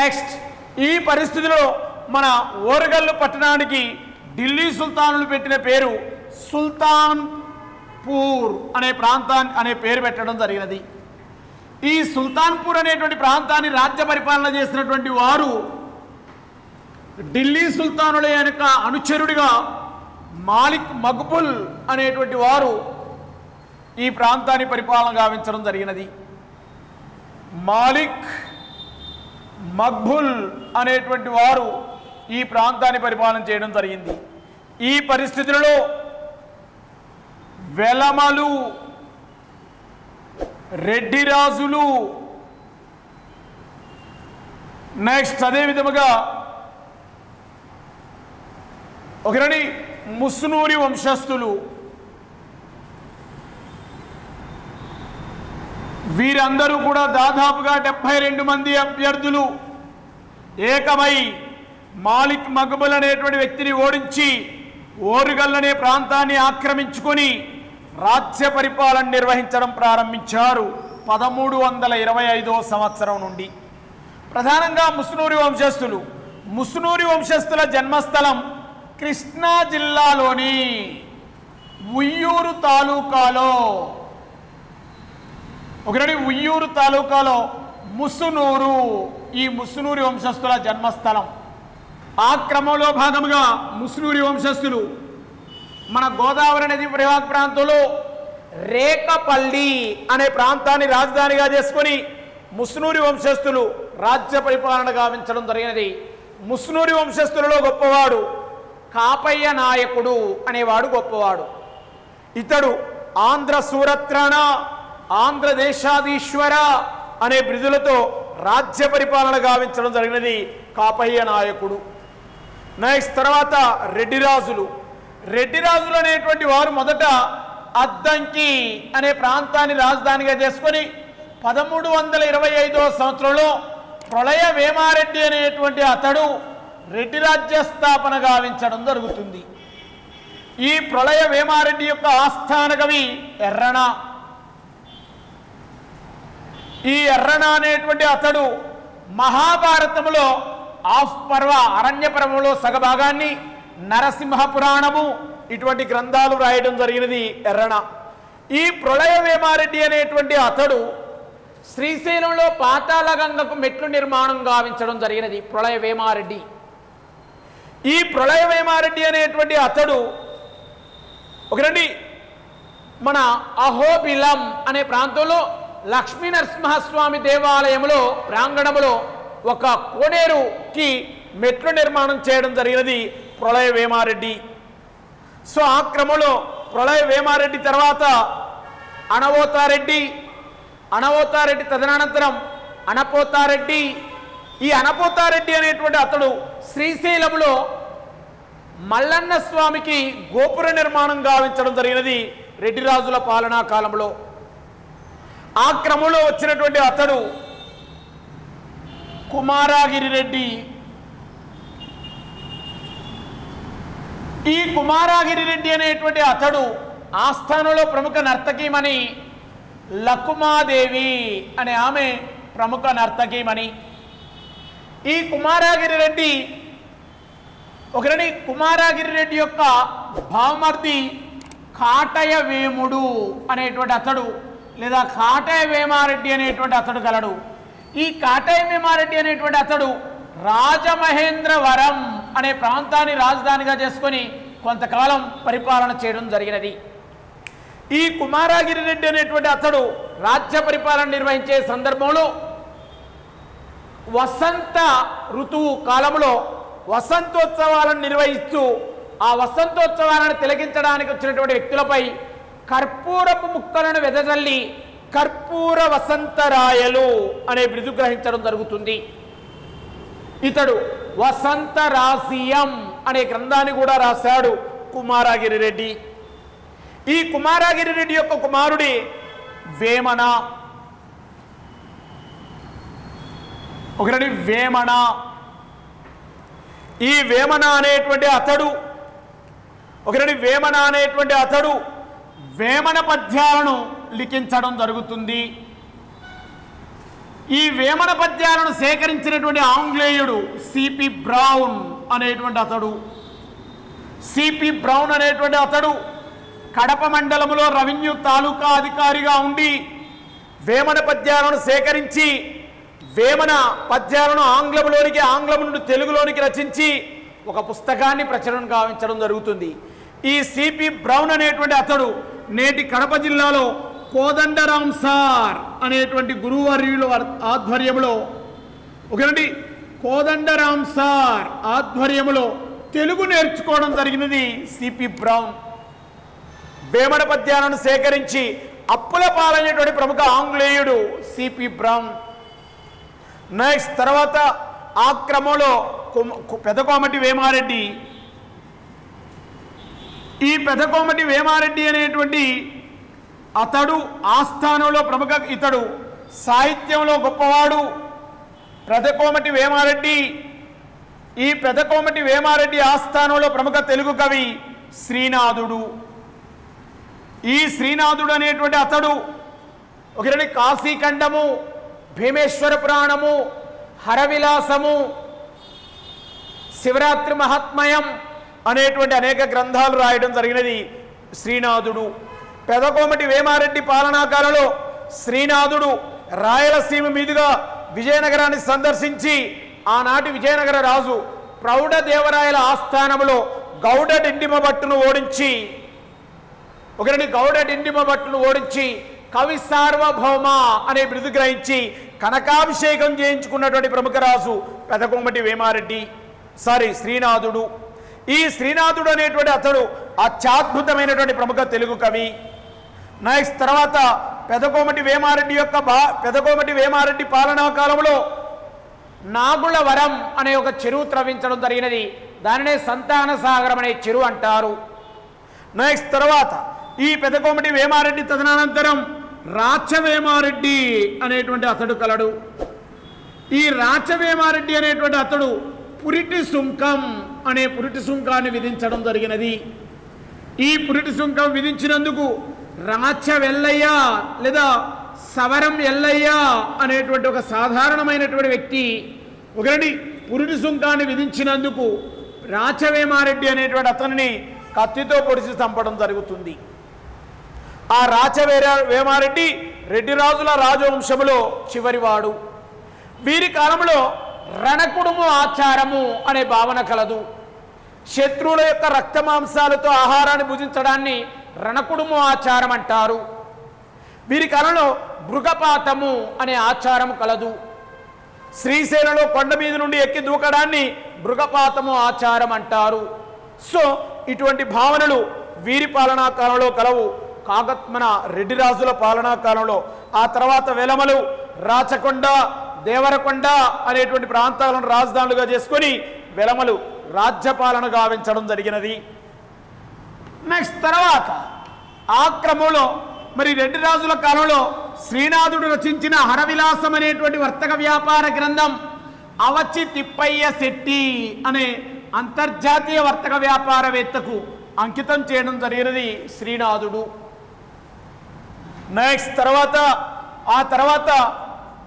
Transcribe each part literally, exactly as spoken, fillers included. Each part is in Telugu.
నెక్స్ట్ ఈ పరిస్థితిలో మన ఓర్గల్ పట్టణానికి ఢిల్లీ సుల్తానులు పెట్టిన పేరు సుల్తాన్పూర్ అనే ప్రాంతాన్ని అనే పేరు పెట్టడం జరిగినది. ఈ సుల్తాన్పూర్ అనేటువంటి ప్రాంతాన్ని రాజ్య పరిపాలన చేసినటువంటి వారు ఢిల్లీ సుల్తానుల యొక్క అనుచరుడిగా మాలిక్ మక్బుల్ అనేటువంటి వారు ఈ ప్రాంతాన్ని పరిపాలన గావించడం జరిగినది. మాలిక్ మక్బుల్ అనేటువంటి వారు ఈ ప్రాంతాన్ని పరిపాలన చేయడం జరిగింది. ఈ పరిస్థితులలో వెలమలు రెడ్డి రాజులు, నెక్స్ట్ అదేవిధముగా ఒకరని ముస్నూరి వంశస్థులు, వీరందరూ కూడా దాదాపుగా డెబ్బై రెండు మంది అభ్యర్థులు ఏకమై మాలిక్ మక్బుల్ అనేటువంటి వ్యక్తిని ఓడించి ఓరుగల్ అనే ప్రాంతాన్ని ఆక్రమించుకొని రాజ్య పరిపాలన నిర్వహించడం ప్రారంభించారు. పదమూడు వందల ఇరవై ఐదవ సంవత్సరం నుండి ప్రధానంగా ముస్నూరి వంశస్థులు ముస్నూరి వంశస్థుల జన్మస్థలం కృష్ణా జిల్లాలోని ఉయ్యూరు తాలూకాలో ఒకటి ఉయ్యూరు తాలూకాలో ముస్నూరు, ఈ ముస్నూరి వంశస్థుల జన్మస్థలం. ఆ క్రమంలో భాగంగా ముస్నూరి వంశస్థులు మన గోదావరి నది పరివాహక ప్రాంతంలో రేకపల్లి అనే ప్రాంతాన్ని రాజధానిగా చేసుకొని ముస్నూరి వంశస్థులు రాజ్య పరిపాలన గావించడం జరిగినది. ముస్నూరి వంశస్థులలో గొప్పవాడు కాపయ్య నాయకుడు అనేవాడు గొప్పవాడు. ఇతడు ఆంధ్ర సూరత్రాణ, ఆంధ్రదేశాధీశ్వర అనే బిరుదులతో రాజ్య పరిపాలన గావించడం జరిగినది కాపయ్య నాయకుడు. నెక్స్ట్ తర్వాత రెడ్డిరాజులు రెడ్డిరాజులు అనేటువంటి వారు మొదట అద్దంకి అనే ప్రాంతాన్ని రాజధానిగా చేసుకొని పదమూడు వందల ఇరవై ఐదవ సంవత్సరంలో ప్రళయ వేమారెడ్డి అనేటువంటి అతడు రెడ్డి రాజ్య స్థాపన గావించడం జరుగుతుంది. ఈ ప్రళయ వేమారెడ్డి యొక్క ఆస్థాన కవి ఎర్రణ. ఈ ఎర్రణ అనేటువంటి అతడు మహాభారతంలో ఆఫ్ పర్వ అరణ్య పర్వంలో సగభాగాన్ని, నరసింహ పురాణము ఇటువంటి గ్రంథాలు రాయడం జరిగినది ఎర్రణ. ఈ ప్రళయ వేమారెడ్డి అనేటువంటి అతడు శ్రీశైలంలో పాతాళగంగకు మెట్లు నిర్మాణం గావించడం జరిగినది ప్రళయ వేమారెడ్డి. ఈ ప్రళయ వేమారెడ్డి అనేటువంటి అతడు ఒకరండి మన అహోబిలం అనే ప్రాంతంలో లక్ష్మీ నరసింహస్వామి దేవాలయంలో ప్రాంగణంలో ఒక కోనేరుకి మెట్లు నిర్మాణం చేయడం జరిగినది ప్రళయ వేమారెడ్డి. సో ఆ క్రమంలో ప్రళయ వేమారెడ్డి తర్వాత అణవోతారెడ్డి, అణవోతారెడ్డి తదనంతరం అణపోతారెడ్డి. ఈ అణపోతారెడ్డి అనేటువంటి అతడు శ్రీశైలంలో మల్లన్న స్వామికి గోపుర నిర్మాణం గావించడం జరిగినది రెడ్డిరాజుల పాలనా కాలంలో. ఆ క్రమంలో వచ్చినటువంటి అతడు కుమారగిరి రెడ్డి. ఈ కుమారగిరి రెడ్డి అనేటువంటి అతడు ఆస్థానంలో ప్రముఖ నర్తకీమణి లకుమాదేవి అనే ఆమె ప్రముఖ నర్తకీమణి. ఈ కుమారగిరి రెడ్డి ఒకరిని కుమారగిరి రెడ్డి యొక్క భావమర్ది కాటయ వేముడు అనేటువంటి అతడు లేదా కాటయ వేమారెడ్డి అనేటువంటి అతడు గలడు. ఈ కాటయ వేమారెడ్డి అనేటువంటి అతడు రాజమహేంద్రవరం అనే ప్రాంతాన్ని రాజధానిగా చేసుకొని కొంతకాలం పరిపాలన చేయడం జరిగినది. ఈ కుమారగిరి రెడ్డి అనేటువంటి అతడు రాజ్య పరిపాలన నిర్వహించే సందర్భంలో వసంత ఋతువు కాలంలో వసంతోత్సవాలను నిర్వహిస్తూ ఆ వసంతోత్సవాలను తిలకించడానికి వచ్చినటువంటి వ్యక్తులపై కర్పూరపు ముక్కలను వెదజల్లి కర్పూర వసంతరాయలు అనే బిరుదు గ్రహించడం జరుగుతుంది. ఇతడు వసంతరాసియం అనే గ్రంథాన్ని కూడా రాశాడు కుమారగిరి రెడ్డి. ఈ కుమారగిరి రెడ్డి యొక్క కుమారుడి వేమన ఒకటి వేమన ఈ వేమన అనేటువంటి అతడు ఒకటి వేమన అనేటువంటి అతడు వేమన పద్యాలను లిఖించడం జరుగుతుంది. ఈ వేమన పద్యాలను సేకరించినటువంటి ఆంగ్లేయుడు సిపి బ్రౌన్ అనేటువంటి అతడు సిపి బ్రౌన్ అనేటువంటి అతడు కడప మండలంలో రెవెన్యూ తాలూకా అధికారిగా ఉండి వేమన పద్యాలను సేకరించి వేమన పద్యాలను ఆంగ్లంలోనికి ఆంగ్లం నుండి తెలుగులోనికి రచించి ఒక పుస్తకాన్ని ప్రచురణ గావించడం జరుగుతుంది. ఈ సిపి బ్రౌన్ అనేటువంటి అతడు నేటి కడప జిల్లాలో కోదండరాం సార్ అనేటువంటి గురువర్యుల ఆధ్వర్యంలో ఒకటి కోదండరాం సార్ ఆధ్వర్యంలో తెలుగు నేర్చుకోవడం జరిగినది. సిపి బ్రౌన్ వేమన పద్యాలను సేకరించి అప్పుల పాలైనటువంటి ప్రముఖ ఆంగ్లేయుడు సిపి బ్రౌన్. నెక్స్ట్ తర్వాత ఆ క్రమంలో పెదకోమటి వేమారెడ్డి. ఈ పెదకోమటి వేమారెడ్డి అనేటువంటి అతడు ఆస్థానంలో ప్రముఖ ఇతడు సాహిత్యంలో గొప్పవాడు పెదకోమటి వేమారెడ్డి. ఈ పెదకోమటి వేమారెడ్డి ఆస్థానంలో ప్రముఖ తెలుగు కవి శ్రీనాథుడు. ఈ శ్రీనాథుడు అనేటువంటి అతడు ఒకటి కాశీఖండము, భీమేశ్వర పురాణము, హరవిలాసము, శివరాత్రి మహాత్మ్యం అనేటువంటి అనేక గ్రంథాలు రాయడం జరిగినది శ్రీనాథుడు. పెదకోమటి వేమారెడ్డి పాలనాకాలలో శ్రీనాథుడు రాయలసీమ మీదుగా విజయనగరాన్ని సందర్శించి ఆనాటి విజయనగర రాజు ప్రౌఢ దేవరాయల ఆస్థానంలో గౌడ డిండిమ భట్టును ఓడించి ఒకరిని గౌడ డిండిమ భట్టును ఓడించి కవి సార్వభౌమ అనే బిరుదు గ్రహించి కనకాభిషేకం చేయించుకున్నటువంటి ప్రముఖ రాజు పెదకోమటి వేమారెడ్డి సారీ శ్రీనాథుడు. ఈ శ్రీనాథుడు అనేటువంటి అతడు అత్యద్భుతమైనటువంటి ప్రముఖ తెలుగు కవి. నెక్స్ట్ తర్వాత పెదకోమటి వేమారెడ్డి యొక్క బా పెదకోమటి వేమారెడ్డి పాలనా కాలంలో నాగుల వరం అనే ఒక చెరువు త్రవించడం జరిగినది. దానినే సంతాన సాగరం అనే చెరువు అంటారు. నెక్స్ట్ తర్వాత ఈ పెదకోమటి వేమారెడ్డి తదనంతరం రాచవేమారెడ్డి అనేటువంటి అతడు కలడు. ఈ రాచవేమారెడ్డి అనేటువంటి అతడు పురిటి సుంకం అనే పురిటి సుంకాన్ని విధించడం జరిగినది. ఈ పురిటి సుంకం విధించినందుకు రాచ వెల్లయ్య లేదా సవరం ఎల్లయ్య అనేటువంటి ఒక సాధారణమైనటువంటి వ్యక్తి ఒకటి పురిటి సుంకాన్ని విధించినందుకు రాచవేమారెడ్డి అనేటువంటి అతన్ని కత్తితో పొడిచి చంపడం జరుగుతుంది. ఆ రాచవేరా వేమారెడ్డి రెడ్డి రాజుల రాజవంశములో చివరివాడు. వీరి కాలంలో రణకుడుము ఆచారము అనే భావన కలదు. శత్రువుల యొక్క రక్త మాంసాలతో ఆహారాన్ని భుజించడాన్ని రణకుడుము ఆచారం అంటారు. వీరి కాలంలో మృగపాతము అనే ఆచారం కలదు. శ్రీశైలంలో కొండ మీద నుండి ఎక్కి దూకడాన్ని మృగపాతము ఆచారం అంటారు. సో ఇటువంటి భావనలు వీరి పాలనా కాలంలో కలవు. కాకత్మన రెడ్డి రాజుల పాలనా కాలంలో ఆ తర్వాత వెలమలు, రాచకొండ, దేవరకొండ అనేటువంటి ప్రాంతాలను రాజధానులుగా చేసుకొని వెలమలు రాజ్యపాలన గావించడం జరిగినది. నెక్స్ట్ తర్వాత ఆ క్రమంలో మరి రెడ్డి రాజుల కాలంలో శ్రీనాథుడు రచించిన హరవిలాసం అనేటువంటి వర్తక వ్యాపార గ్రంథం అవచి తిప్పయ్య శెట్టి అనే అంతర్జాతీయ వర్తక వ్యాపారవేత్తకు అంకితం చేయడం జరిగినది శ్రీనాథుడు. నెక్స్ట్ తర్వాత ఆ తర్వాత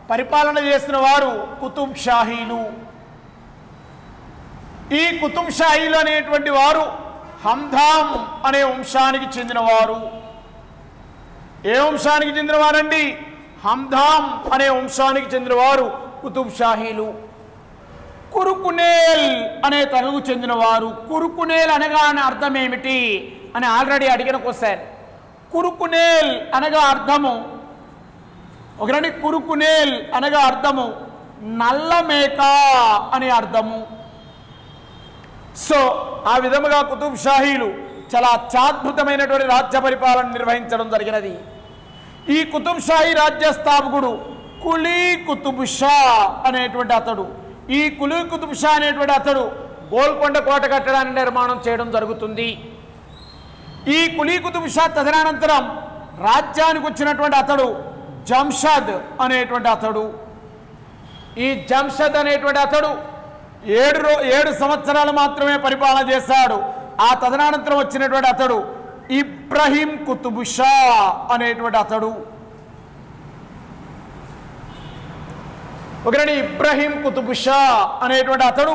పరిపాలన చేసిన వారు కుతుబ్ షాహీలు. ఈ కుతుబ్ షాహీలు అనేటువంటి వారు హంధాం అనే వంశానికి చెందినవారు. ఏ వంశానికి చెందినవారండి? హంధాం అనే వంశానికి చెందినవారు కుతుబ్ షాహీలు. కురుకునేల్ అనే తెగకు చెందినవారు. కురుకునేల్ అనగా అర్థం ఏమిటి అని ఆల్రెడీ అడిగిన క్వశ్చన్. కురుకునేల్ అనగా అర్థము ఒకరండి కురుకునేల్ అనగా అర్థము నల్ల మేక అనే అర్థము. సో ఆ విధముగా కుతుబ్ షాహీలు చాలా అత్యద్భుతమైనటువంటి రాజ్య పరిపాలన నిర్వహించడం జరిగినది. ఈ కుతుబ్ షాహీ రాజ్య స్థాపకుడు కులీ కుతుబ్ షా అనేటువంటి అతడు. ఈ కులీ కుతుబ్ షా అనేటువంటి అతడు గోల్కొండ కోట కట్టడాన్ని నిర్మాణం చేయడం జరుగుతుంది. ఈ కులీ కుతుబ్ షా తదనంతరం రాజ్యానికి వచ్చినటువంటి అతడు జంషద్ అనేటువంటి అతడు. ఈ జంషద్ అనేటువంటి అతడు ఏడు రో ఏడు సంవత్సరాలు మాత్రమే పరిపాలన చేశాడు. ఆ తదనంతరం వచ్చినటువంటి అతడు ఇబ్రహీం కుతుబ్ షా అనేటువంటి అతడు. ఒకరని ఇబ్రహీం కుతుబ్ షా అనేటువంటి అతడు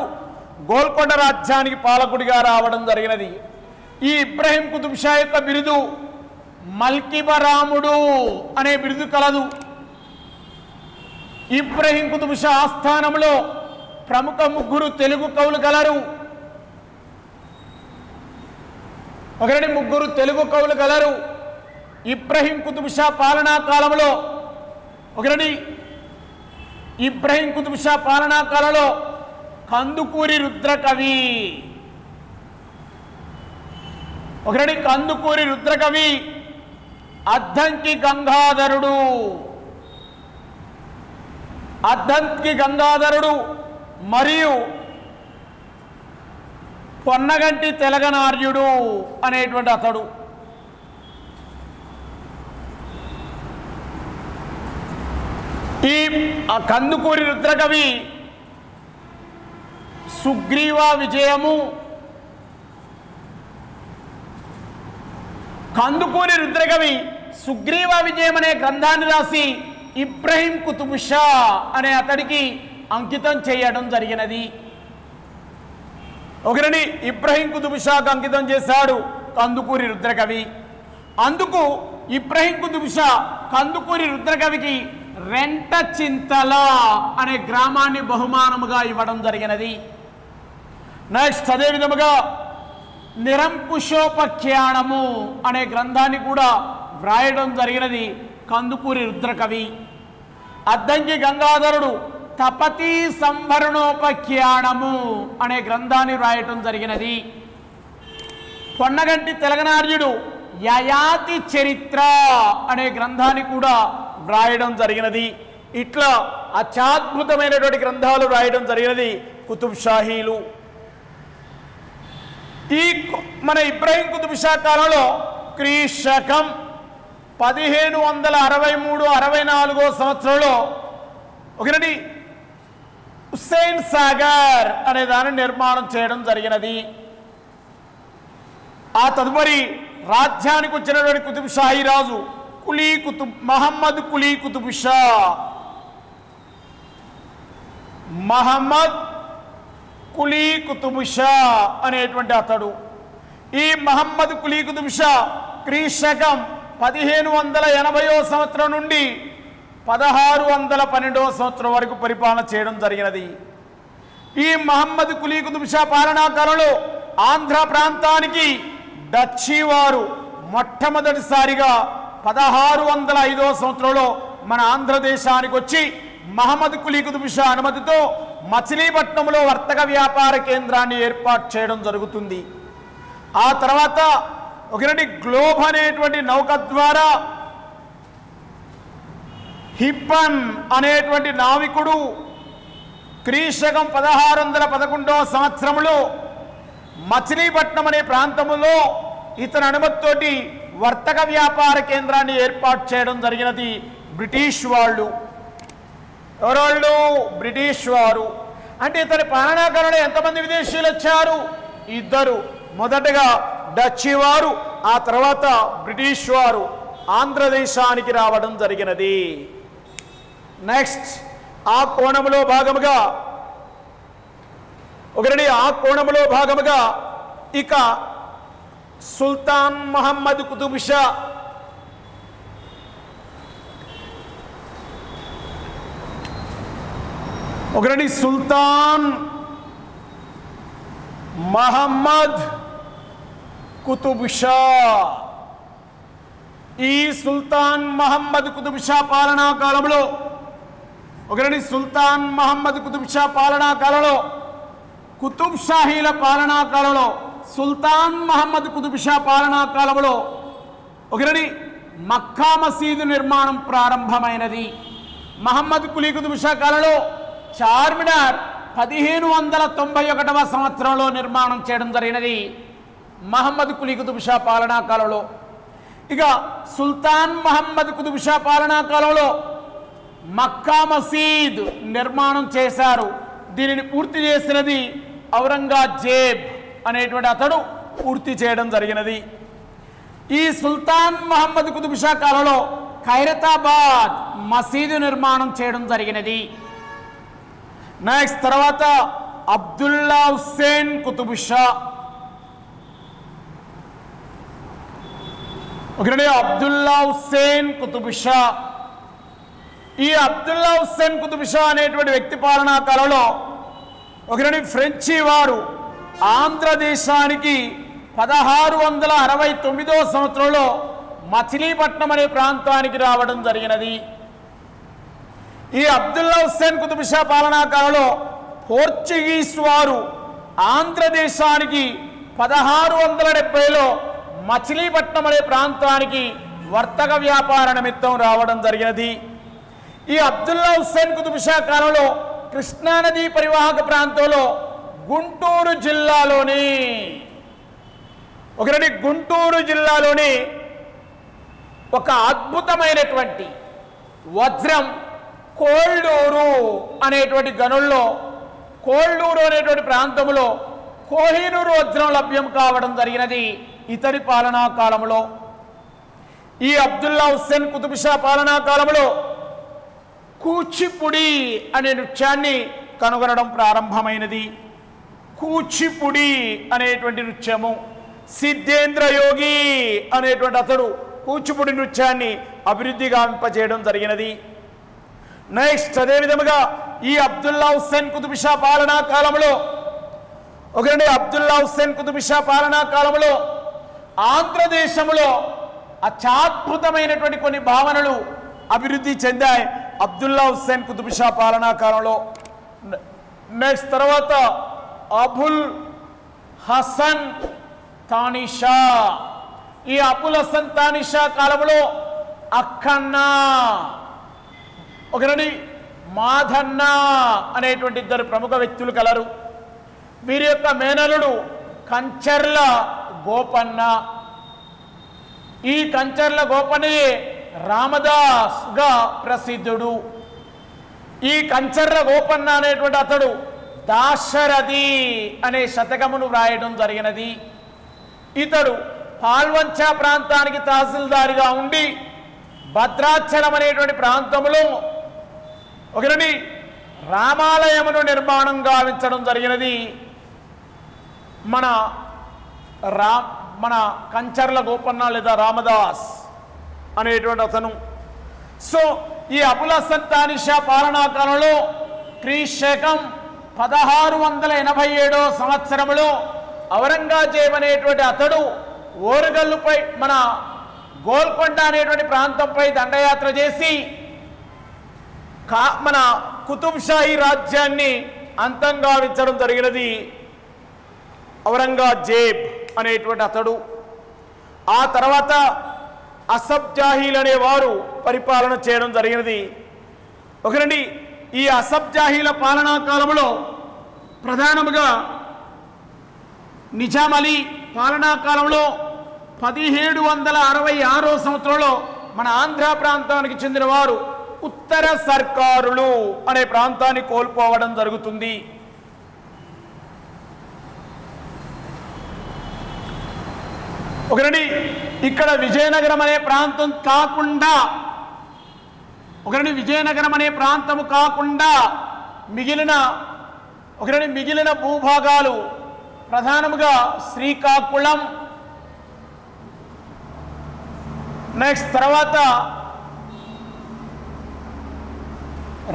గోల్కొండ రాజ్యానికి పాలకుడిగా రావడం జరిగినది. ఈ ఇబ్రహీం కుతుబ్ షా యొక్క బిరుదు మల్కిబరాముడు అనే బిరుదు కలదు. ఇబ్రహీం కుతుబ్ షా ఆస్థానంలో ప్రముఖ ముగ్గురు తెలుగు కవులు గలరు. ఒకరని ముగ్గురు తెలుగు కవులు గలరు ఇబ్రహీం కుతుబ్ షా పాలనా కాలంలో. ఒకరని ఇబ్రహీం కుతుబ్ షా పాలనా కాలంలో కందుకూరి రుద్రకవి. ఒకరని కందుకూరి రుద్రకవి అద్దంకి గంగాధరుడు. అద్దంకి గంగాధరుడు మరియు పొన్నగంటి తెలగనార్యుడు అనేటువంటి అతడు. ఈ కందుకూరి రుద్రకవి సుగ్రీవ విజయము. కందుకూరి రుద్రకవి సుగ్రీవ విజయం అనే గ్రంథాన్ని రాసి ఇబ్రహీం కుతుబ్ షా అనే అతడికి అంకితం చేయడం జరిగినది. ఒకరిని ఇబ్రహీం కుతుబ్ షాకు అంకితం చేశాడు కందుకూరి రుద్రకవి. అందుకు ఇబ్రహీం కుతుబ్ షా కందుకూరి రుద్రకవికి రెంట చింతల అనే గ్రామాన్ని బహుమానముగా ఇవ్వడం జరిగినది. నెక్స్ట్ అదేవిధముగా నిరంకుశోపఖ్యానము అనే గ్రంథాన్ని కూడా వ్రాయడం జరిగినది కందుకూరి రుద్రకవి. అద్దంకి గంగాధరుడు తపతి సంభరణోపఖ్యానము అనే గ్రంథాన్ని వ్రాయటం జరిగినది. పొన్నగంటి తెలగనార్యుడు యయాతి చరిత్ర అనే గ్రంథాన్ని కూడా వ్రాయడం జరిగినది. ఇట్లా అత్యద్భుతమైనటువంటి గ్రంథాలు వ్రాయడం జరిగినది కుతుబ్ షాహీలు. ఈ మన ఇబ్రహీం కుతుబ్ షా కాలంలో క్రీశకం పదిహేను వందల అరవై మూడు అరవై నాలుగో సంవత్సరంలో ఒకటి హుస్సేన్ సాగర్ అనే దాన్ని నిర్మాణం చేయడం జరిగినది. ఆ తదుపరి రాజ్యానికి వచ్చినటువంటి కుతుబ్ షాహీ రాజు కులీ కుతుబ్ మహమ్మద్ కులీ కుతుబ్ షా మహమ్మద్ కులీ కుతుబ్ షా అనేటువంటి అతడు. ఈ మహమ్మద్ కులీ కుతుబ్ షా క్రీశకం పదిహేను వందల ఎనభైవ సంవత్సరం నుండి పదహారు వందల పన్నెండవ సంవత్సరం వరకు పరిపాలన చేయడం జరిగినది. ఈ మహమ్మద్ కులీ కుతుబ్ షా పాలనాకాలంలో ఆంధ్ర ప్రాంతానికి డచ్చి వారు మొట్టమొదటిసారిగా పదహారు వందల ఐదవ సంవత్సరంలో మన ఆంధ్రదేశానికి వచ్చి మహమ్మద్ కులీ కుతుబ్ షా అనుమతితో మచిలీపట్నంలో వర్తక వ్యాపార కేంద్రాన్ని ఏర్పాటు చేయడం జరుగుతుంది. ఆ తర్వాత ఒకటి గ్లోబ్ అనేటువంటి నౌక ద్వారా హిప్పన్ అనేటువంటి నావికుడు క్రీశకం పదహారు వందల పదకొండవ సంవత్సరంలో మచిలీపట్నం అనే ప్రాంతంలో ఇతని అనుమతితోటి వర్తక వ్యాపార కేంద్రాన్ని ఏర్పాటు చేయడం జరిగినది. బ్రిటిష్ వాళ్ళు ఎవరోళ్ళు బ్రిటిష్ వారు అంటే ఇతని పాలనాకాలంలో ఎంతమంది విదేశీయులు వచ్చారు? ఇద్దరు. మొదటగా డచ్చి వారు, ఆ తర్వాత బ్రిటిష్ వారు ఆంధ్రదేశానికి రావడం జరిగినది. నెక్స్ట్ ఆ కోణంలో భాగముగా ఒకరిని ఆ కోణంలో భాగముగా ఇక సుల్తాన్ మహమ్మద్ కుతుబ్ షా ఒకరని సుల్తాన్ మహమ్మద్ కుతుబ్ షా ఈ సుల్తాన్ మహమ్మద్ కుతుబ్ షా పాలనా కాలంలో ఒకరని సుల్తాన్ మహమ్మద్ కుతుబ్ షా పాలనా కాలంలో కుతుబ్ షాహీల పాలనా కాలంలో సుల్తాన్ మహమ్మద్ కుతుబ్ షా పాలనా కాలంలో ఒకరని మక్కా మసీదు నిర్మాణం ప్రారంభమైనది. మహమ్మద్ కులీ కుతుబ్ షా కాలంలో చార్మినార్ పదిహేను వందల తొంభై ఒకటవ సంవత్సరంలో నిర్మాణం చేయడం జరిగినది మహమ్మద్ కులీ కుతుబ్ షా పాలనా కాలంలో. ఇక సుల్తాన్ మహమ్మద్ కుతుబ్ షా పాలనా కాలంలో మక్కా మసీద్ నిర్మాణం చేశారు. దీనిని పూర్తి చేసినది ఔరంగజేబ్ అనేటువంటి అతడు పూర్తి చేయడం జరిగినది. ఈ సుల్తాన్ మహమ్మద్ కుతుబ్ షా కాలంలో ఖైరతాబాద్ మసీదు నిర్మాణం చేయడం జరిగినది. నెక్స్ట్ తర్వాత అబ్దుల్లా హుస్సేన్ కుతుబ్ షా. ఒకరే అబ్దుల్లా హుస్సేన్ కుతుబ్ షా. ఈ అబ్దుల్లా హుస్సేన్ కుతుబ్ షా అనేటువంటి వ్యక్తి పాలనా కాలంలో ఒకరే ఫ్రెంచి వారు ఆంధ్రదేశానికి పదహారు వందల అరవై తొమ్మిదో సంవత్సరంలో మచిలీపట్నం అనే ప్రాంతానికి రావడం జరిగినది. ఈ అబ్దుల్లా హుస్సేన్ కుతుబ్ షా పాలనా కాలంలో పోర్చుగీస్ వారు ఆంధ్రదేశానికి పదహారు వందల డెబ్బైలో మచిలీపట్నం అనే ప్రాంతానికి వర్తక వ్యాపార నిమిత్తం రావడం జరిగినది. ఈ అబ్దుల్లా హుస్సేన్ కుతుబ్ షా కాలంలో కృష్ణానదీ పరివాహక ప్రాంతంలో గుంటూరు జిల్లాలోని ఒకటి గుంటూరు జిల్లాలోని ఒక అద్భుతమైనటువంటి వజ్రం కోల్డూరు అనేటువంటి గనుల్లో కోల్డూరు అనేటువంటి ప్రాంతంలో కోహినూరు వజ్రం లభ్యం కావడం జరిగినది ఇతడి పాలనా కాలంలో. ఈ అబ్దుల్లా హుస్సేన్ కుతుబ్ షా పాలనా కాలంలో కూచిపుడి అనే నృత్యాన్ని కనుగొనడం ప్రారంభమైనది. కూచిపుడి అనేటువంటి నృత్యము సిద్ధేంద్ర యోగి అనేటువంటి అతడు కూచిపుడి నృత్యాన్ని అభివృద్ధి గావింపజేయడం జరిగినది. నెక్స్ట్ అదేవిధముగా ఈ అబ్దుల్లా హుస్సేన్ కుతుబ్ షా పాలనా కాలంలో ఒకరండి అబ్దుల్లా హుస్సేన్ కుతుబ్ షా పాలనా కాలంలో ఆంధ్రదేశంలో అత్యద్భుతమైనటువంటి కొన్ని భావనలు అభివృద్ధి చెందాయి అబ్దుల్లా హుస్సేన్ కుతుబ్ షా పాలనా కాలంలో. నెక్స్ట్ తర్వాత అబుల్ హసన్ తానిషా. ఈ అబుల్ హసన్ తానిషా కాలంలో అక్కన్నా ఒకరండి మాధన్న అనేటువంటి ఇద్దరు ప్రముఖ వ్యక్తులు కలరు. వీరి యొక్క మేనలుడు కంచర్ల గోపన్న. ఈ కంచర్ల గోపన్నయే రామదాస్గా ప్రసిద్ధుడు. ఈ కంచర్ల గోపన్న అనేటువంటి అతడు దాశరథి అనే శతకమును వ్రాయడం జరిగినది. ఇతడు పాల్వంచ ప్రాంతానికి తహసీల్దారిగా ఉండి భద్రాచలం అనేటువంటి ప్రాంతంలో ఒకరిని రామాలయమును నిర్మాణం గావించడం జరిగినది మన రా మన కంచర్ల గోపన్న లేదా రామదాస్ అనేటువంటి అతను. సో ఈ అబుల్ హసన్ తానిషా పాలనా కాలంలో క్రీశకం పదహారు వందల ఎనభై ఏడో సంవత్సరంలో ఔరంగజేబు అనేటువంటి అతడు ఓరుగల్లుపై మన గోల్కొండ అనేటువంటి ప్రాంతంపై దండయాత్ర చేసి కా మన కుతుబ్ షాహీ రాజ్యాన్ని అంతం గావించడం జరిగినది ఔరంగజేబ్ అనేటువంటి అతడు. ఆ తర్వాత అసఫ్ జాహీల్ అనేవారు పరిపాలన చేయడం జరిగినది. ఒకరండి ఈ అసఫ్ జాహీల పాలనా కాలంలో ప్రధానముగా నిజాం అలీ పాలనా కాలంలో పదిహేడు వందల అరవై ఆరో సంవత్సరంలో మన ఆంధ్ర ప్రాంతానికి చెందిన వారు ఉత్తర సర్కారులు అనే ప్రాంతాన్ని కోల్పోవడం జరుగుతుంది. ఒకరండి ఇక్కడ విజయనగరం అనే ప్రాంతం కాకుండా ఒకరండి విజయనగరం అనే ప్రాంతం కాకుండా మిగిలిన ఒకరండి మిగిలిన భూభాగాలు ప్రధానముగా శ్రీకాకుళం, నెక్స్ట్ తర్వాత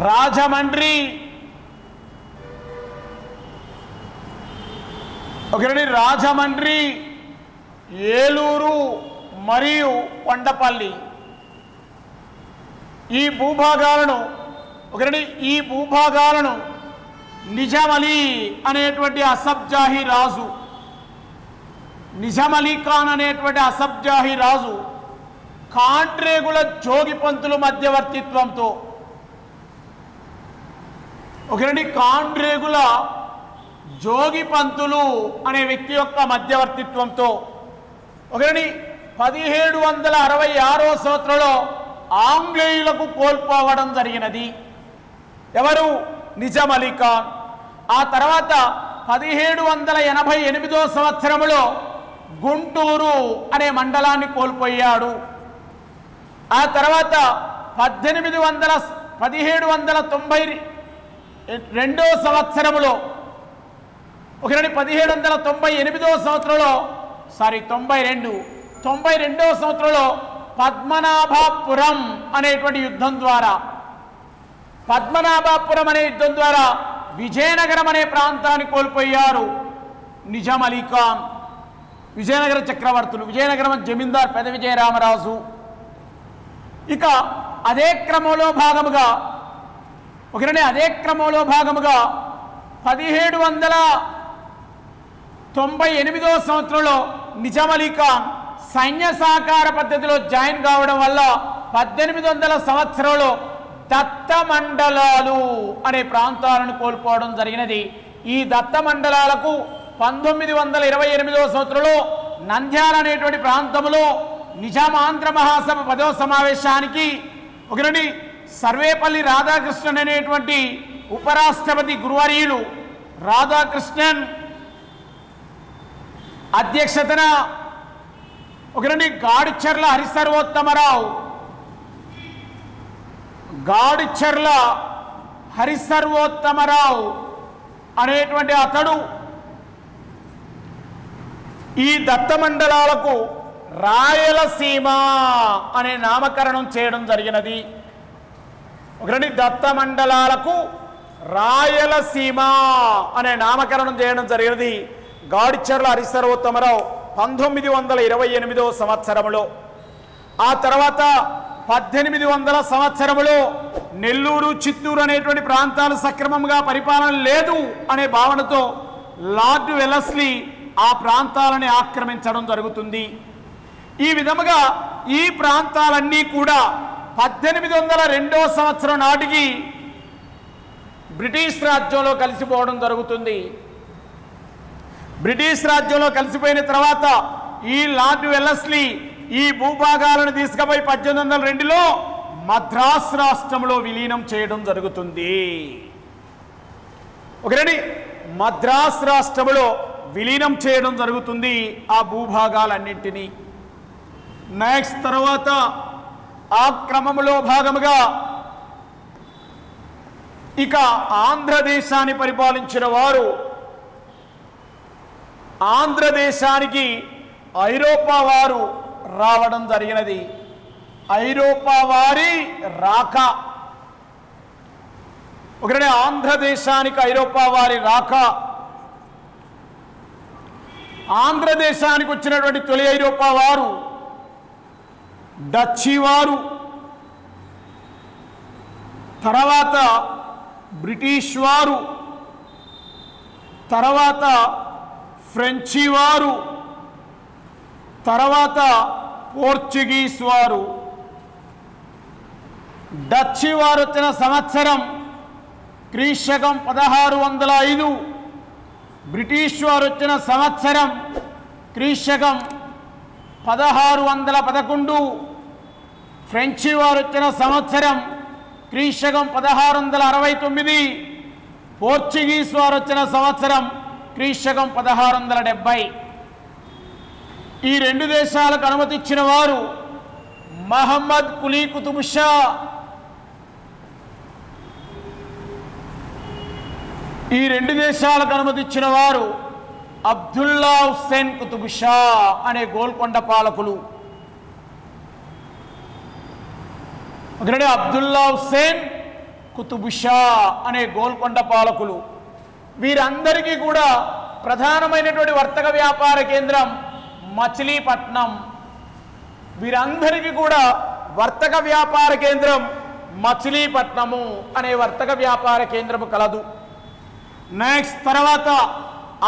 రాజమండ్రి ఒకరండి రాజమండ్రి, ఏలూరు మరియు కొండపల్లి. ఈ భూభాగాలను ఒకరండి ఈ భూభాగాలను నిజాం అలీ అనేటువంటి అసఫ్ జాహీ రాజు నిజాం అలీ ఖాన్ అనేటువంటి అసఫ్ జాహీ రాజు కాంట్రేగుల జోగి పంతులు మధ్యవర్తిత్వంతో ఒకరండి కాంట్రేగుల జోగి పంతులు అనే వ్యక్తి యొక్క మధ్యవర్తిత్వంతో ఒకరిని పదిహేడు వందల అరవై ఆరో సంవత్సరంలో ఆంగ్లేయులకు కోల్పోవడం జరిగినది ఎవరు నిజాం అలీ ఖాన్. ఆ తర్వాత పదిహేడు వందల ఎనభై ఎనిమిదో సంవత్సరంలో గుంటూరు అనే మండలాన్ని కోల్పోయాడు. ఆ తర్వాత పద్దెనిమిది వందల పదిహేడు వందల తొంభై రెండో సంవత్సరములో ఒకనాడు పదిహేడు వందల తొంభై ఎనిమిదో సంవత్సరంలో సారీ తొంభై రెండు తొంభై రెండో సంవత్సరంలో పద్మనాభపురం అనేటువంటి యుద్ధం ద్వారా పద్మనాభపురం అనే యుద్ధం ద్వారా విజయనగరం అనే ప్రాంతాన్ని కోల్పోయారు నిజాం అలీ ఖాన్. విజయనగర చక్రవర్తులు, విజయనగరం జమీందార్ పెద్ద విజయరామరాజు. ఇక అదే క్రమంలో భాగముగా ఒకనే అదే క్రమంలో భాగముగా పదిహేడు వందల తొంభై ఎనిమిదో సంవత్సరంలో నిజాం అలీ ఖాన్ సైన్య సహకార పద్ధతిలో జాయిన్ కావడం వల్ల పద్దెనిమిది వందల సంవత్సరంలో దత్త మండలాలు అనే ప్రాంతాలను కోల్పోవడం జరిగినది. ఈ దత్త మండలాలకు పంతొమ్మిది వందల ఇరవై ఎనిమిదవ సంవత్సరంలో నంద్యాల అనేటువంటి ప్రాంతంలో నిజాం ఆంధ్ర మహాసభ పదవ సమావేశానికి ఒకరిని సర్వేపల్లి రాధాకృష్ణన్ అనేటువంటి ఉపరాష్ట్రపతి గురువర్యులు రాధాకృష్ణన్ అధ్యక్షతన ఒకరిని గాడిచర్ల హరిసర్వోత్తమరావు గాడిచర్ల హరిసర్వోత్తమరావు అనేటువంటి అతడు ఈ దత్త మండలాలకు రాయలసీమ అనే నామకరణం చేయడం జరిగినది. ఒకటి దత్త మండలాలకు రాయలసీమ అనే నామకరణం చేయడం జరిగినది. గాడిచర్ల హరిసర్వోత్తమరావు పంతొమ్మిది వందల ఇరవై ఎనిమిదవ సంవత్సరములో. ఆ తర్వాత పద్దెనిమిది వందల సంవత్సరములో నెల్లూరు, చిత్తూరు అనేటువంటి ప్రాంతాలు సక్రమంగా పరిపాలన లేదు అనే భావనతో లార్డ్ వెలస్లీ ఆ ప్రాంతాలని ఆక్రమించడం జరుగుతుంది. ఈ విధముగా ఈ ప్రాంతాలన్నీ కూడా పద్దెనిమిది వందల రెండో సంవత్సరం నాటికి బ్రిటిష్ రాజ్యంలో కలిసిపోవడం జరుగుతుంది. బ్రిటిష్ రాజ్యంలో కలిసిపోయిన తర్వాత ఈ లార్డ్ వెల్లస్లీ ఈ భూభాగాలను తీసుకుపోయి పద్దెనిమిది వందల రెండులో మద్రాస్ రాష్ట్రంలో విలీనం చేయడం జరుగుతుంది. ఒకరేని మద్రాస్ రాష్ట్రంలో విలీనం చేయడం జరుగుతుంది ఆ భూభాగాలన్నింటినీ. నెక్స్ట్ తర్వాత ఆ క్రమంలో భాగముగా ఇక ఆంధ్రదేశాన్ని పరిపాలించిన వారు ఆంధ్రదేశానికి ఐరోపా వారు రావడం జరిగినది. ఐరోపా వారి రాక ఒకటే ఆంధ్రదేశానికి ఐరోపా వారి రాక ఆంధ్రదేశానికి వచ్చినటువంటి తొలి ఐరోపా వారు డచ్చి వారు, తర్వాత బ్రిటిష్ వారు, తర్వాత ఫ్రెంచి వారు, తర్వాత పోర్చుగీస్ వారు. డచ్చి వారు వచ్చిన సంవత్సరం క్రీశకం పదహారు వందల ఐదు బ్రిటిష్ వారు వచ్చిన సంవత్సరం క్రీశకం పదహారు వందల పదకొండు ఫ్రెంచి వారు వచ్చిన సంవత్సరం క్రీశకం పదహారు వందల అరవై తొమ్మిది పోర్చుగీస్ వారు వచ్చిన సంవత్సరం క్రీశకం పదహారు వందల డెబ్బై. ఈ రెండు దేశాలకు అనుమతి ఇచ్చిన వారు మహమ్మద్ కులీ కుతుబ్ షా. ఈ రెండు దేశాలకు అనుమతి ఇచ్చిన వారు అబ్దుల్లా హుస్సేన్ కుతుబ్ షా అనే గోల్కొండ పాలకులు. ఒకనాడు అబ్దుల్లా హుస్సేన్ కుతుబ్ షా అనే గోల్కొండ పాలకులు. వీరందరికీ కూడా ప్రధానమైనటువంటి వర్తక వ్యాపార కేంద్రం మచిలీపట్నం. వీరందరికీ కూడా వర్తక వ్యాపార కేంద్రం మచిలీపట్నము అనే వర్తక వ్యాపార కేంద్రము కలదు. నెక్స్ట్ తర్వాత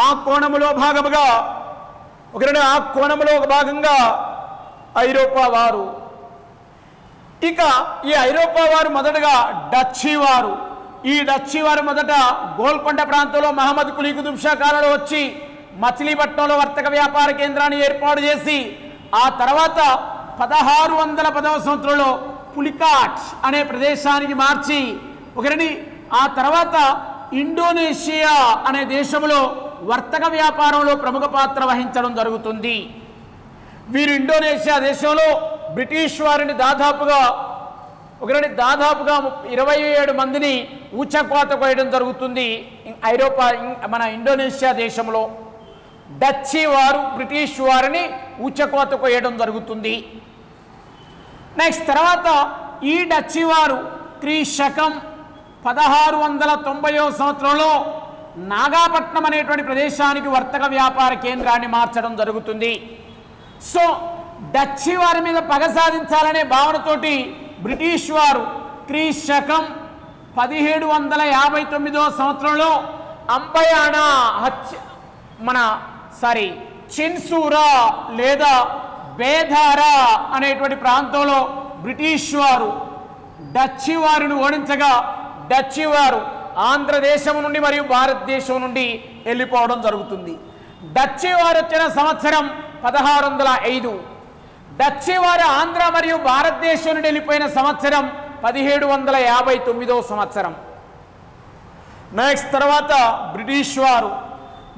ఆ కోణములో భాగముగా ఒకరు ఆ కోణములో ఒక భాగంగా ఐరోపా వారు. ఇక ఈ ఐరోపా వారు మొదటగా డచ్చి వారు. ఈ డచ్చి వారు మొదట గోల్కొండ ప్రాంతంలో మహమ్మద్ కులీ కుతుబ్ షా కాలంలో వచ్చి మచిలీపట్నంలో వర్తక వ్యాపార కేంద్రాన్ని ఏర్పాటు చేసి ఆ తర్వాత పదహారు వందల పదవ సంవత్సరంలో పులికాట్ అనే ప్రదేశానికి మార్చి ఒకరిని ఆ తర్వాత ఇండోనేషియా అనే దేశంలో వర్తక వ్యాపారంలో ప్రముఖ పాత్ర వహించడం జరుగుతుంది. వీరు ఇండోనేషియా దేశంలో బ్రిటిష్ వారిని దాదాపుగా ఒకవేళ దాదాపుగా ఇరవై ఏడు మందిని ఊచకోత కోయడం జరుగుతుంది ఐరోపా మన ఇండోనేషియా దేశంలో. డచ్చి వారు బ్రిటిష్ వారిని ఊచకోత కోయడం జరుగుతుంది. నెక్స్ట్ తర్వాత ఈ డచ్చి వారు క్రీశకం పదహారు వందల తొంభైవ సంవత్సరంలో నాగాపట్నం అనేటువంటి ప్రదేశానికి వర్తక వ్యాపార కేంద్రాన్ని మార్చడం జరుగుతుంది. సో డచ్చి వారి మీద పగ సాధించాలనే భావనతోటి బ్రిటిష్ వారు క్రీశకం పదిహేడు వందల యాభై తొమ్మిదవ సంవత్సరంలో అంబయానా హత్య మన సారీ చిన్సూరా లేదా బేధారా అనేటువంటి ప్రాంతంలో బ్రిటిష్ వారు డచ్చి వారిని ఓడించగా డచ్చి వారు ఆంధ్రదేశం నుండి మరియు భారతదేశం నుండి వెళ్ళిపోవడం జరుగుతుంది. డచ్చి వారు వచ్చిన సంవత్సరం పదహారు వందల ఐదు డచ్చి వారు ఆంధ్ర మరియు భారతదేశం నుండి వెళ్ళిపోయిన సంవత్సరం పదిహేడు వందల యాభై తొమ్మిదవ సంవత్సరం. నెక్స్ట్ తర్వాత బ్రిటిష్ వారు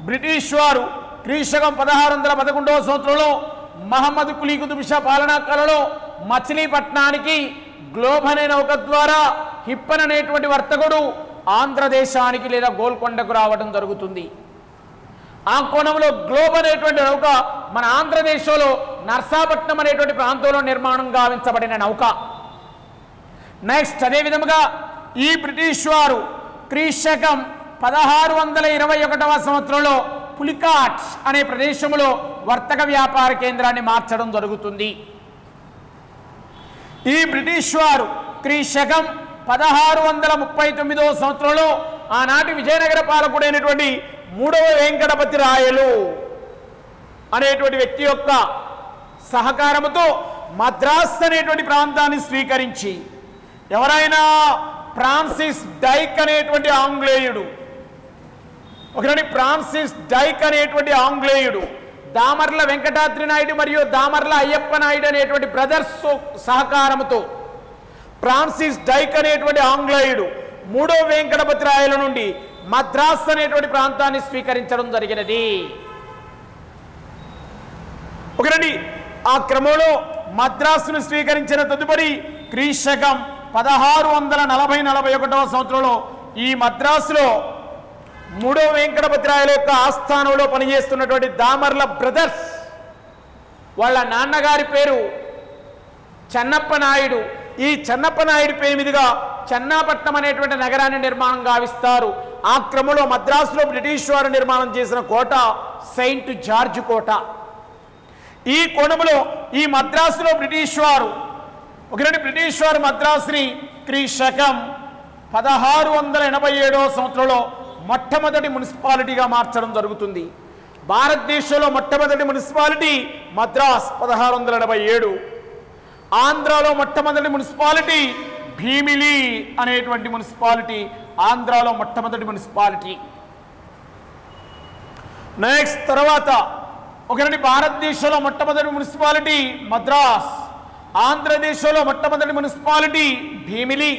బ్రిటిష్ వారు క్రీశకం పదహారు వందల పదకొండవ సంవత్సరంలో మహమ్మద్ కులీ కుతుబ్షా పాలనా కాలంలో మచిలీపట్నానికి గ్లోబ్ అనే నౌక ద్వారా హిప్పన్ అనేటువంటి వర్తకుడు ఆంధ్రదేశానికి లేదా గోల్కొండకు రావడం జరుగుతుంది. ఆ కోణంలో గ్లోబ్ అనేటువంటి నౌక మన ఆంధ్రదేశంలో నర్సాపట్నం అనేటువంటి ప్రాంతంలో నిర్మాణం గావించబడిన నౌక. నెక్స్ట్ అదేవిధముగా ఈ బ్రిటిష్ వారు క్రీశకం పదహారు వందల ఇరవై ఒకటవ సంవత్సరంలో పులికాట్ అనే ప్రదేశంలో వర్తక వ్యాపార కేంద్రాన్ని మార్చడం జరుగుతుంది. ఈ బ్రిటిష్ వారు క్రీశకం పదహారు వందల ముప్పై తొమ్మిదవ సంవత్సరంలో ఆనాటి విజయనగర పాలకుడైనటువంటి మూడవ వెంకటపతి రాయలు అనేటువంటి వ్యక్తి యొక్క సహకారంతో మద్రాస్ అనేటువంటి ప్రాంతాన్ని స్వీకరించి ఎవరైనా ఫ్రాన్సిస్ డైక్ అనేటువంటి ఆంగ్లేయుడు ఒకనాటి ఫ్రాన్సిస్ డైక్ అనేటువంటి ఆంగ్లేయుడు దామర్ల వెంకటాద్రి నాయుడు మరియు దామర్ల అయ్యప్ప నాయుడు అనేటువంటి బ్రదర్స్ సహకారంతో ఫ్రాన్సిస్ డైక్ అనేటువంటి ఆంగ్లేయుడు మూడో వెంకటపతి రాయల నుండి మద్రాస్ అనేటువంటి ప్రాంతాన్ని స్వీకరించడం జరిగినది. ఒకనండి ఆ క్రమంలో మద్రాసును స్వీకరించిన తదుపరి క్రీశకం పదహారు వందల నలభై నలభై ఒకటవ సంవత్సరంలో ఈ మద్రాసులో మూడో వెంకటపతి రాయల యొక్క ఆస్థానంలో పనిచేస్తున్నటువంటి దామర్ల బ్రదర్స్ వాళ్ళ నాన్నగారి పేరు చెన్నప్ప నాయుడు. ఈ చెన్నప్ప నాయుడు పేరు మీదుగా చెన్నాపట్నం అనేటువంటి నగరాన్ని నిర్మాణం గావిస్తారు. ఆ క్రమంలో మద్రాసులో బ్రిటిష్ వారు నిర్మాణం చేసిన కోట సెయింట్ జార్జ్ కోట. ఈ కోణంలో ఈ మద్రాసులో బ్రిటిష్ వారు ఒకనాటి బ్రిటిష్ వారు మద్రాసుని క్రీశకం పదహారు వందల ఎనభై ఏడవ సంవత్సరంలో మొట్టమొదటి మున్సిపాలిటీగా మార్చడం జరుగుతుంది. భారతదేశంలో మొట్టమొదటి మున్సిపాలిటీ మద్రాస్ పదహారు వందల ఎనభై ఏడు ఆంధ్రాలో మొట్టమొదటి మున్సిపాలిటీ భీమిలి అనేటువంటి మున్సిపాలిటీ ఆంధ్రాలో మొట్టమొదటి మున్సిపాలిటీ. నెక్స్ట్ తర్వాత ఒకనాటి భారతదేశంలో మొట్టమొదటి మున్సిపాలిటీ మద్రాస్, ఆంధ్రదేశంలో మొట్టమొదటి మున్సిపాలిటీ భీమిలి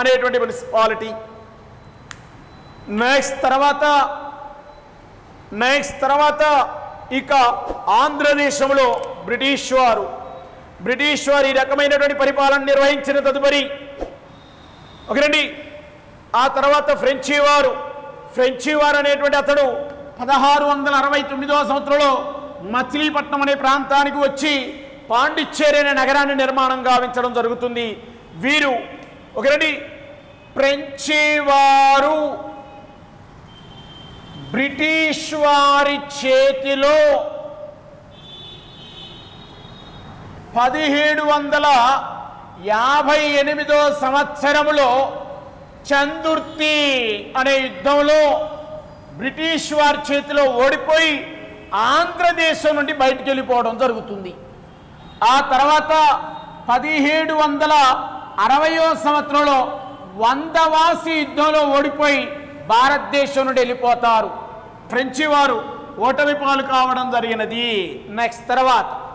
అనేటువంటి మున్సిపాలిటీ. నెక్స్ట్ తర్వాత నెక్స్ట్ తర్వాత ఇక ఆంధ్రదేశంలో బ్రిటిష్ వారు బ్రిటిష్ వారు ఈ రకమైనటువంటి పరిపాలన నిర్వహించిన తదుపరి ఒకరండి ఆ తర్వాత ఫ్రెంచి వారు ఫ్రెంచి వారు అనేటువంటి అతడు పదహారు వందల అరవై తొమ్మిదవ సంవత్సరంలో మచిలీపట్నం అనే ప్రాంతానికి వచ్చి పాండిచ్చేరి అనే నగరాన్ని నిర్మాణం గావించడం జరుగుతుంది. వీరు ఒకరండి ఫ్రెంచి వారు బ్రిటిష్ వారి చేతిలో పదిహేడు వందల యాభై ఎనిమిదో సంవత్సరంలో చందుర్తి అనే యుద్ధంలో బ్రిటిష్ వారి చేతిలో ఓడిపోయి ఆంధ్రదేశం నుండి బయటకు వెళ్ళిపోవడం జరుగుతుంది. ఆ తర్వాత పదిహేడు వందల అరవయో సంవత్సరంలో వందవాసి యుద్ధంలో ఓడిపోయి భారతదేశం నుండి వెళ్ళిపోతారు. ఫ్రెంచి వారు ఓటమి పాలు కావడం జరిగినది. నెక్స్ట్ తర్వాత